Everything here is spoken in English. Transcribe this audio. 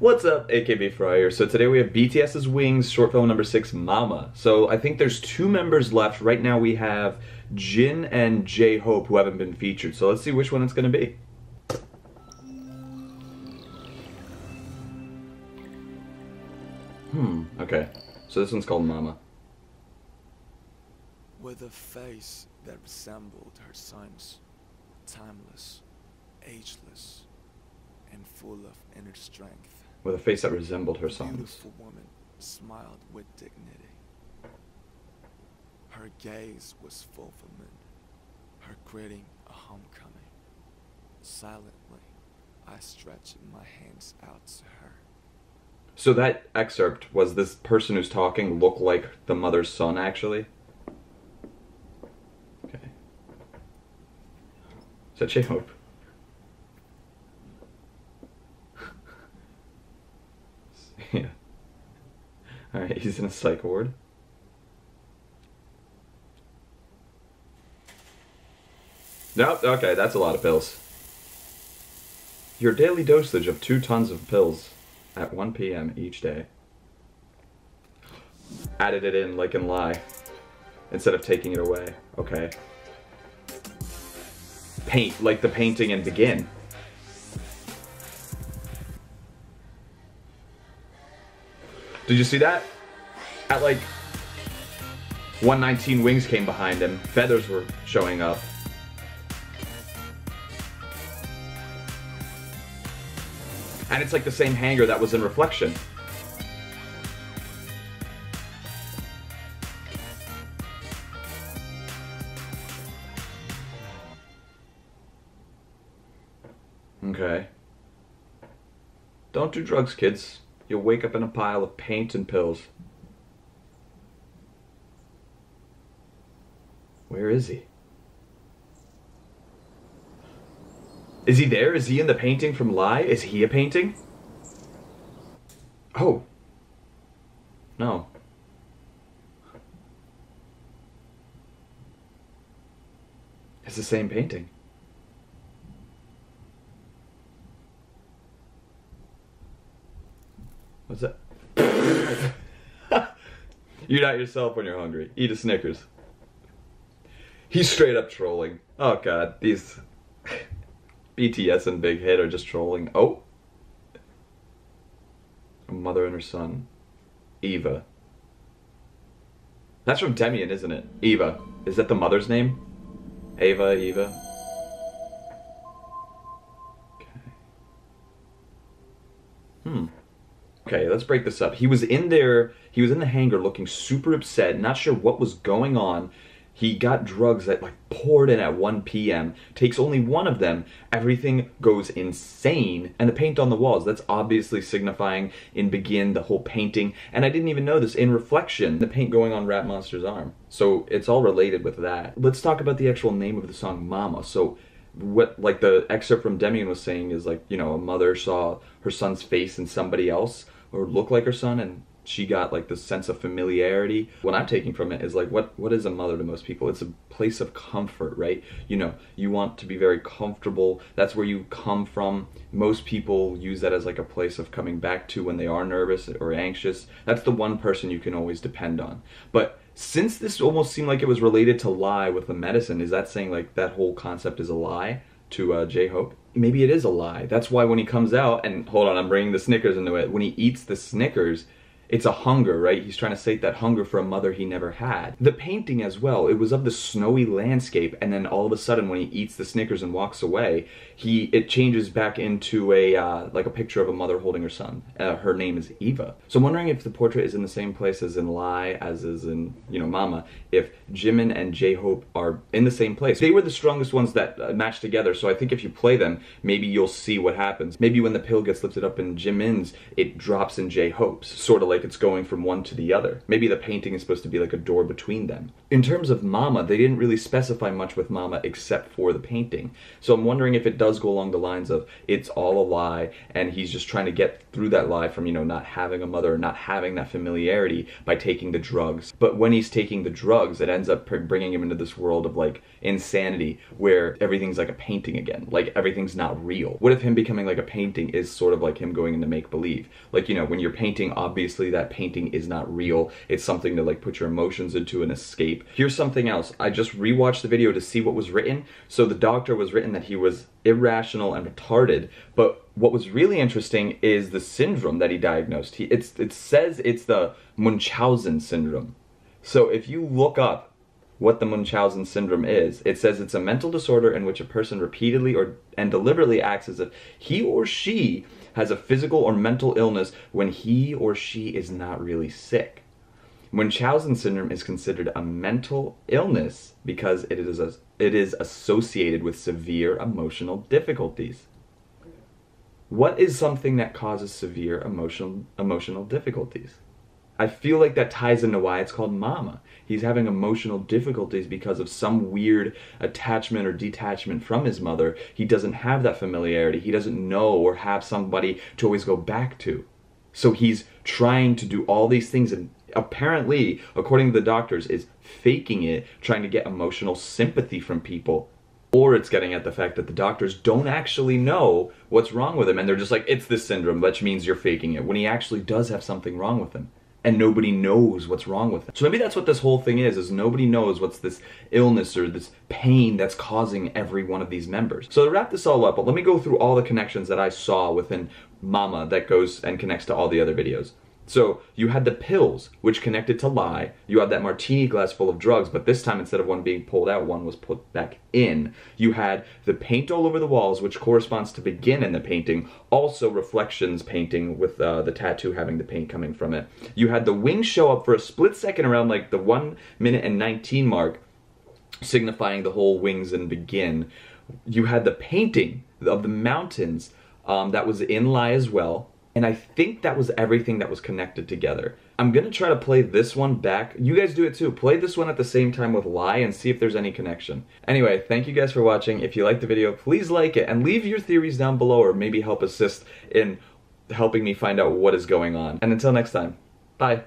What's up, AKB Fryer? So today we have BTS's Wings, short film number 6, MAMA. So I think there's 2 members left. Right now we have Jin and J-Hope who haven't been featured. So let's see which one it's gonna be. Okay. So this one's called MAMA. With a face that resembled her son's, timeless, ageless, and full of inner strength. With a face that resembled her son's. The beautiful woman smiled with dignity. Her gaze was fulfillment, her greeting a homecoming. Silently, I stretched my hands out to her. So that excerpt, was this person who's talking look like the mother's son, actually? Okay. Is that J-Hope? Yeah. Alright, he's in a psych ward. Nope, okay, that's a lot of pills. Your daily dosage of 2 tons of pills. At 1 PM each day. Added it in like in lie. Instead of taking it away. Okay. Paint, like the painting and begin. Did you see that? At like 1:19 Wings came behind him. Feathers were showing up. And it's like the same hanger that was in Reflection. Okay. Don't do drugs, kids. You'll wake up in a pile of paint and pills. Where is he? Is he there? Is he in the painting from Lie? Is he a painting? Oh. No. It's the same painting. What's that? You're not yourself when you're hungry. Eat a Snickers. He's straight up trolling. Oh god, these... BTS and Big Hit are just trolling. Oh! A mother and her son. Eva. That's from Demian, isn't it? Eva. Is that the mother's name? Eva, Eva. Okay. Okay, let's break this up. He was in there, he was in the hangar looking super upset, not sure what was going on. He got drugs that like poured in at 1 PM, takes only one of them, everything goes insane, and the paint on the walls, that's obviously signifying in Begin, the whole painting, and I didn't even know this, in Reflection, the paint going on Rap Monster's arm. So it's all related with that. Let's talk about the actual name of the song, Mama. So what, like the excerpt from Demian was saying is like, you know, a mother saw her son's face in somebody else, or looked like her son, and she got like this sense of familiarity. What I'm taking from it is like, what is a mother to most people? It's a place of comfort, right? You know, you want to be very comfortable. That's where you come from. Most people use that as like a place of coming back to when they are nervous or anxious. That's the one person you can always depend on. But since this almost seemed like it was related to lie with the medicine, is that saying like that whole concept is a lie to J-Hope? Maybe it is a lie. That's why when he comes out, and hold on, I'm bringing the Snickers into it. When he eats the Snickers, it's a hunger, right? He's trying to sate that hunger for a mother he never had. The painting as well, it was of the snowy landscape, and then all of a sudden when he eats the Snickers and walks away, it changes back into a, like a picture of a mother holding her son. Her name is Eva. So I'm wondering if the portrait is in the same place as in Lie, as is in, you know, Mama, if Jimin and J-Hope are in the same place. They were the strongest ones that matched together, so I think if you play them, maybe you'll see what happens. Maybe when the pill gets lifted up in Jimin's, it drops in J-Hope's, sort of like like it's going from one to the other. Maybe the painting is supposed to be like a door between them. In terms of MAMA, they didn't really specify much with MAMA except for the painting. So I'm wondering if it does go along the lines of it's all a lie and he's just trying to get through that lie from, you know, not having a mother, not having that familiarity by taking the drugs. But when he's taking the drugs, it ends up bringing him into this world of like insanity where everything's like a painting again, like everything's not real. What if him becoming like a painting is sort of like him going into make-believe? Like, you know, when you're painting, obviously that painting is not real. It's something to like put your emotions into and escape. Here's something else. I just rewatched the video to see what was written. So the doctor was written that he was irrational and retarded, but what was really interesting is the syndrome that he diagnosed. It says it's the Munchausen syndrome. So if you look up what the Munchausen syndrome is, it says it's a mental disorder in which a person repeatedly and deliberately acts as if he or she has a physical or mental illness when he or she is not really sick. Munchausen syndrome is considered a mental illness because it is associated with severe emotional difficulties. What is something that causes severe emotional difficulties? I feel like that ties into why it's called MAMA. He's having emotional difficulties because of some weird attachment or detachment from his mother. He doesn't have that familiarity. He doesn't know or have somebody to always go back to. So he's trying to do all these things and apparently, according to the doctors, is faking it, trying to get emotional sympathy from people. Or it's getting at the fact that the doctors don't actually know what's wrong with him and they're just like, it's this syndrome, which means you're faking it, when he actually does have something wrong with him. And nobody knows what's wrong with him. So maybe that's what this whole thing is nobody knows what's this illness or this pain that's causing every one of these members. So to wrap this all up, let me go through all the connections that I saw within MAMA that goes and connects to all the other videos. So you had the pills, which connected to lie. You had that martini glass full of drugs, but this time instead of one being pulled out, one was put back in. You had the paint all over the walls, which corresponds to begin in the painting, also reflections painting with the tattoo having the paint coming from it. You had the wings show up for a split second around like the 1:19 mark, signifying the whole wings and begin. You had the painting of the mountains that was in lie as well. And I think that was everything that was connected together. I'm gonna try to play this one back. You guys do it too. Play this one at the same time with lie and see if there's any connection. Anyway, thank you guys for watching. If you liked the video, please like it and leave your theories down below or maybe help assist in helping me find out what is going on. And until next time, bye.